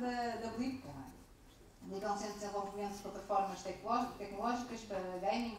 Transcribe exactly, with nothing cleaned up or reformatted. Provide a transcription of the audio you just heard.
da, da Blip, a Blip é um centro de desenvolvimento de plataformas tecnológicas para gaming,